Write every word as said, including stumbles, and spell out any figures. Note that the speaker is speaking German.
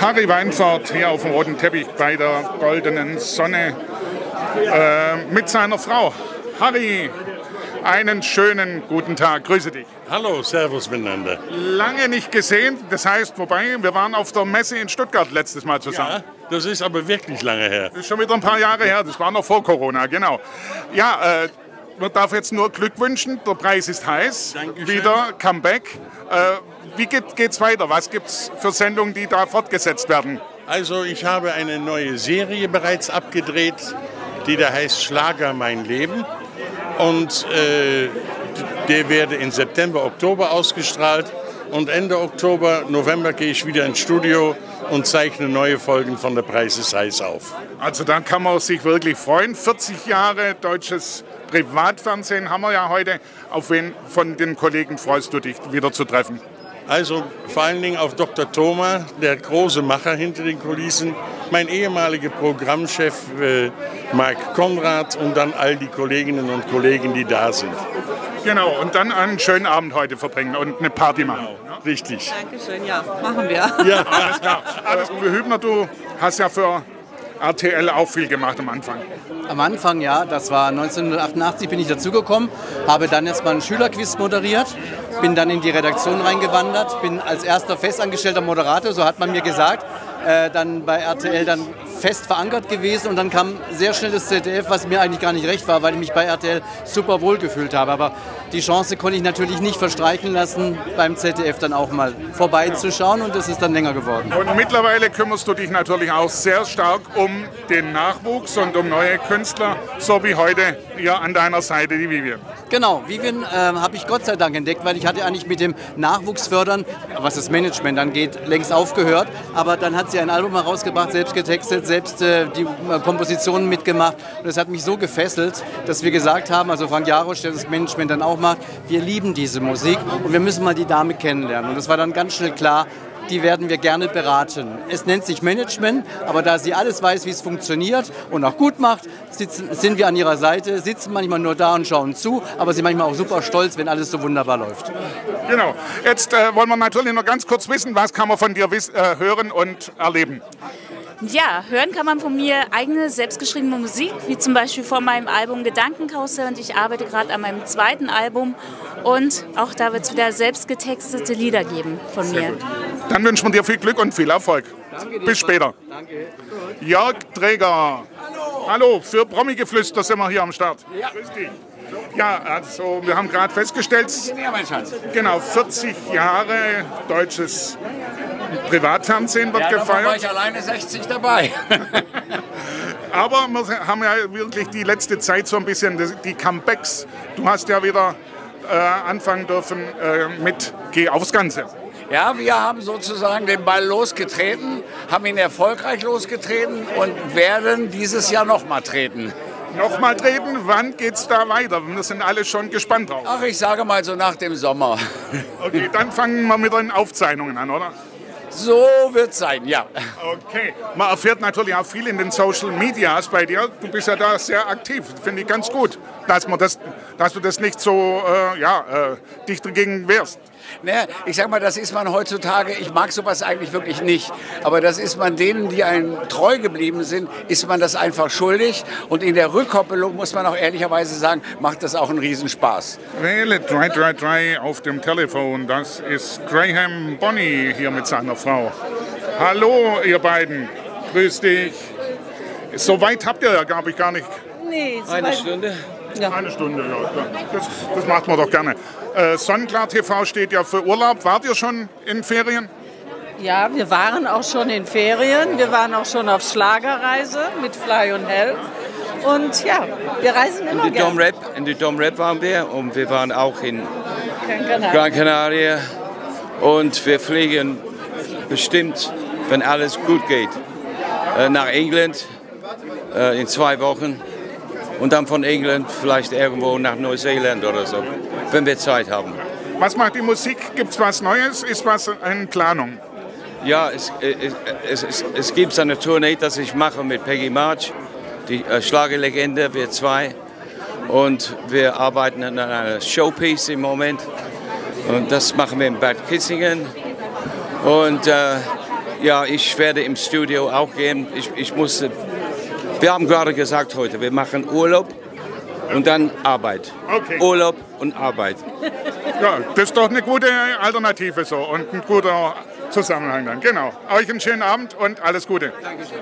Harry Wijnvoord hier auf dem roten Teppich bei der goldenen Sonne äh, mit seiner Frau. Harry, einen schönen guten Tag, grüße dich. Hallo, servus miteinander. Lange nicht gesehen, das heißt, wobei, wir waren auf der Messe in Stuttgart letztes Mal zusammen. Ja. Das ist aber wirklich lange her. Das ist schon wieder ein paar Jahre her, das war noch vor Corona, genau. Ja, äh, man darf jetzt nur Glück wünschen, der Preis ist heiß, Dankeschön. Wieder Comeback. Äh, wie geht, geht's weiter? Was gibt's für Sendungen, die da fortgesetzt werden? Also ich habe eine neue Serie bereits abgedreht, die da heißt Schlager mein Leben. Und äh, der werde in September, Oktober ausgestrahlt. Und Ende Oktober, November gehe ich wieder ins Studio und zeichne neue Folgen von Der Preis ist heiß auf. Also da kann man sich wirklich freuen. vierzig Jahre deutsches Privatfernsehen haben wir ja heute. Auf wen von den Kollegen freust du dich wieder zu treffen? Also vor allen Dingen auf Doktor Thoma, der große Macher hinter den Kulissen, mein ehemaliger Programmchef äh, Marc Konrad und dann all die Kolleginnen und Kollegen, die da sind. Genau, und dann einen schönen Abend heute verbringen und eine Party machen. Genau. Ja? Richtig. Dankeschön, ja, machen wir. Ja, alles klar. Also, Uwe Hübner, du hast ja für R T L auch viel gemacht am Anfang. Am Anfang, ja, das war neunzehnhundertachtundachtzig, bin ich dazugekommen, habe dann erstmal einen Schülerquiz moderiert, bin dann in die Redaktion reingewandert, bin als erster festangestellter Moderator, so hat man mir gesagt, äh, dann bei R T L dann fest verankert gewesen und dann kam sehr schnell das Z D F, was mir eigentlich gar nicht recht war, weil ich mich bei R T L super wohl gefühlt habe. Aber die Chance konnte ich natürlich nicht verstreichen lassen, beim Z D F dann auch mal vorbeizuschauen und das ist dann länger geworden. Und mittlerweile kümmerst du dich natürlich auch sehr stark um den Nachwuchs und um neue Künstler, so wie heute hier an deiner Seite die Vivian. Genau, Vivian äh, habe ich Gott sei Dank entdeckt, weil ich hatte eigentlich mit dem Nachwuchsfördern, was das Management angeht, längst aufgehört. Aber dann hat sie ein Album herausgebracht, selbst getextet, selbst äh, die äh, Kompositionen mitgemacht. Und das hat mich so gefesselt, dass wir gesagt haben, also Frank Jarosch, der das Management dann auch macht, wir lieben diese Musik und wir müssen mal die Dame kennenlernen. Und das war dann ganz schnell klar, die werden wir gerne beraten. Es nennt sich Management, aber da sie alles weiß, wie es funktioniert und auch gut macht, sitzen, sind wir an ihrer Seite, sitzen manchmal nur da und schauen zu, aber sie sind manchmal auch super stolz, wenn alles so wunderbar läuft. Genau. Jetzt äh, wollen wir natürlich noch ganz kurz wissen, was kann man von dir äh, hören und erleben? Ja, hören kann man von mir eigene, selbstgeschriebene Musik, wie zum Beispiel von meinem Album Gedankenchaos. Und ich arbeite gerade an meinem zweiten Album und auch da wird es wieder selbst getextete Lieder geben von mir. Dann wünschen wir dir viel Glück und viel Erfolg. Danke dir. Bis später. Danke. Jörg Draeger. Hallo. Hallo, für Promi-Geflüster sind wir hier am Start. Ja. Grüß dich. Ja, also wir haben gerade festgestellt, genau, vierzig Jahre deutsches Privatfernsehen wird ja, gefeiert. Da war ich alleine sechzig dabei. Aber wir haben ja wirklich die letzte Zeit so ein bisschen die Comebacks. Du hast ja wieder äh, anfangen dürfen äh, mit Geh aufs Ganze. Ja, wir haben sozusagen den Ball losgetreten, haben ihn erfolgreich losgetreten und werden dieses Jahr nochmal treten. Nochmal treten, wann geht's da weiter? Wir sind alle schon gespannt drauf. Ach, ich sage mal so nach dem Sommer. Okay, dann fangen wir mit den Aufzeichnungen an, oder? So wird es sein, ja. Okay, man erfährt natürlich auch viel in den Social Medias bei dir. Du bist ja da sehr aktiv, finde ich ganz gut, dass, man das, dass du das nicht so äh, ja, äh, dich dagegen wehrst. Naja, ich sag mal, das ist man heutzutage, ich mag sowas eigentlich wirklich nicht, aber das ist man denen, die einem treu geblieben sind, ist man das einfach schuldig und in der Rückkoppelung muss man auch ehrlicherweise sagen, macht das auch einen Riesenspaß. Wähle drei drei drei auf dem Telefon, das ist Graham Bonney hier mit seiner Frau. Hallo ihr beiden, grüß dich. So weit habt ihr ja, glaube ich, gar nicht. Nee, so eine Stunde. Ja. Eine Stunde, ja. Das, das macht man doch gerne. Äh, Sonnenklar-T V steht ja für Urlaub. Wart ihr schon in Ferien? Ja, wir waren auch schon in Ferien. Wir waren auch schon auf Schlagerreise mit Fly und Hell. Und ja, wir reisen immer in die gerne. Domrep, in die Domrep waren wir und wir waren auch in Gran Canaria. Und wir fliegen bestimmt, wenn alles gut geht, nach England in zwei Wochen. Und dann von England vielleicht irgendwo nach Neuseeland oder so, wenn wir Zeit haben. Was macht die Musik? Gibt es was Neues? Ist was in Planung? Ja, es, es, es, es gibt eine Tournee, die ich mache mit Peggy March, die Schlagerlegende, wir zwei. Und wir arbeiten an einer Showpiece im Moment. Und das machen wir in Bad Kissingen. Und äh, Ja, ich werde im Studio auch gehen. Ich, ich muss, wir haben gerade gesagt heute, wir machen Urlaub und dann Arbeit. Okay. Urlaub und Arbeit. Ja, das ist doch eine gute Alternative so und ein guter Zusammenhang dann. Genau. Euch einen schönen Abend und alles Gute. Dankeschön.